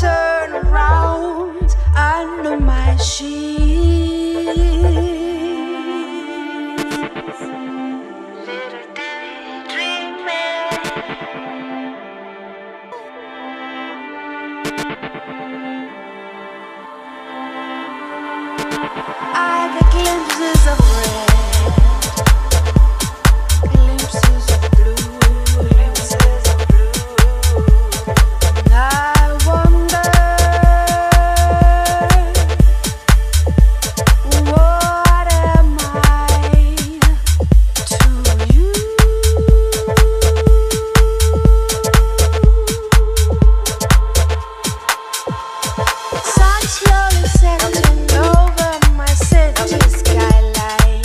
turn around, I know my sheep. Little daydreaming, I get glimpses of red. Slowly settling over my city skyline.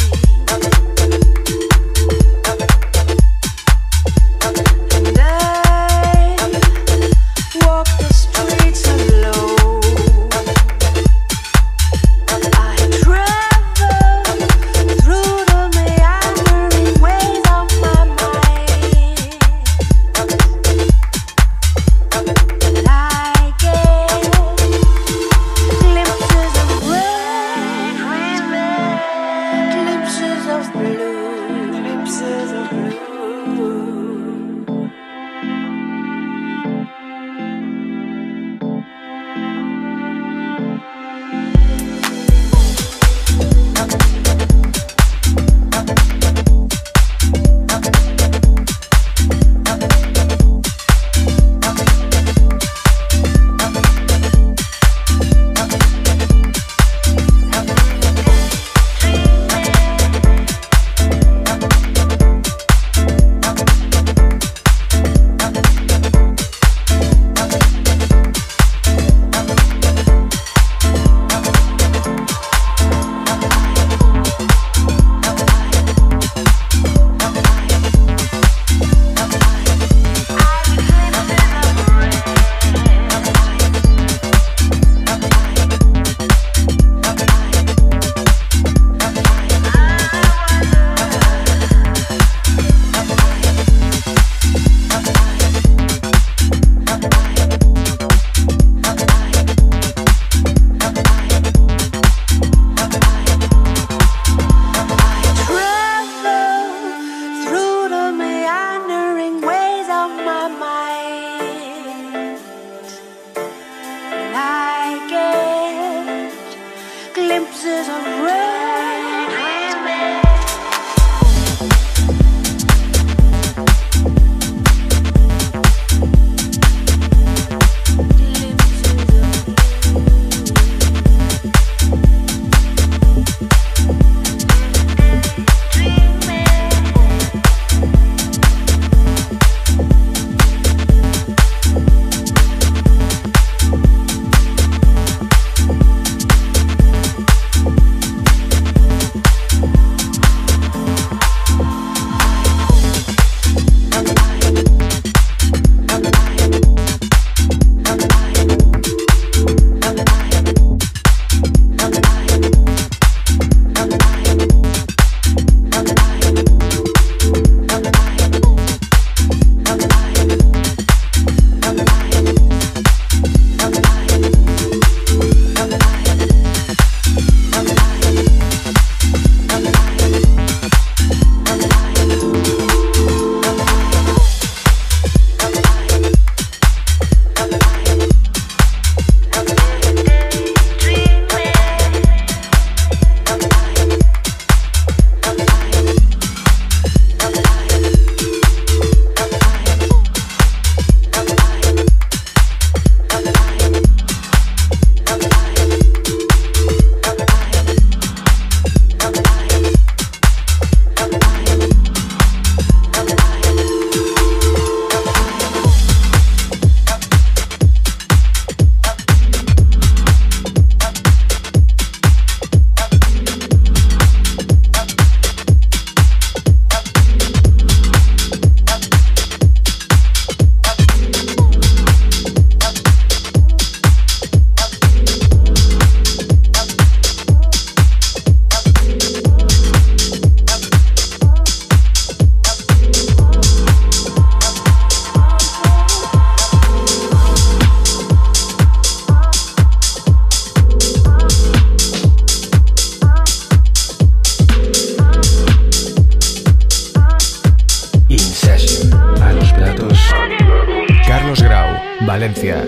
Valencia.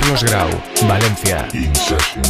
Carlos Grau, Valencia. In Session.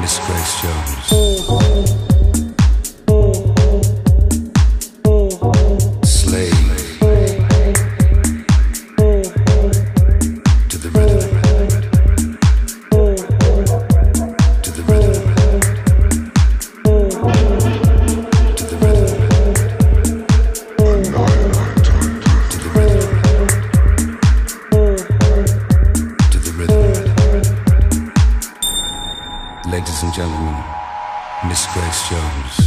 Miss Grace Jones. Ladies and gentlemen, Miss Grace Jones.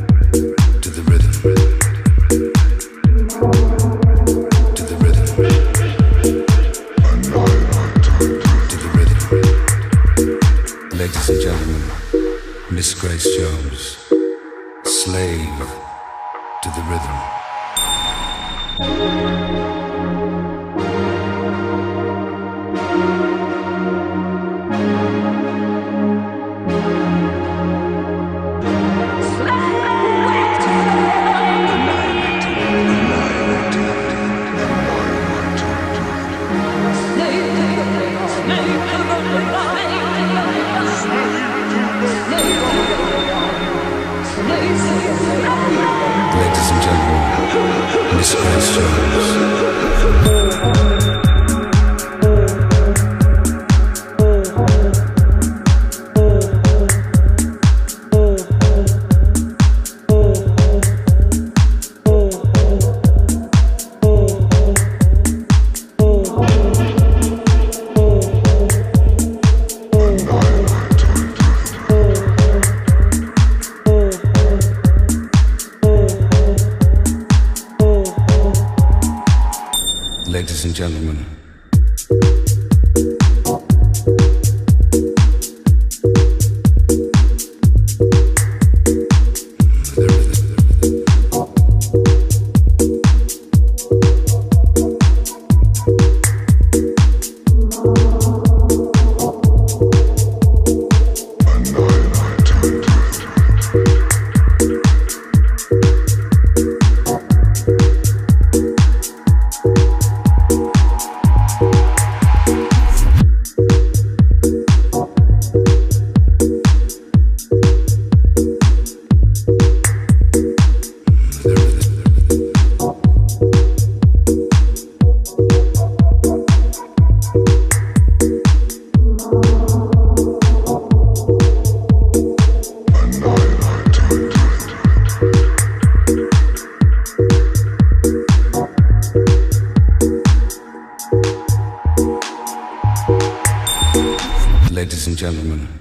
Ladies and gentlemen, Miss Grace Jones, slave to the rhythm. Ladies and gentlemen, Miss Grace Jones. Ladies and gentlemen, ladies and gentlemen.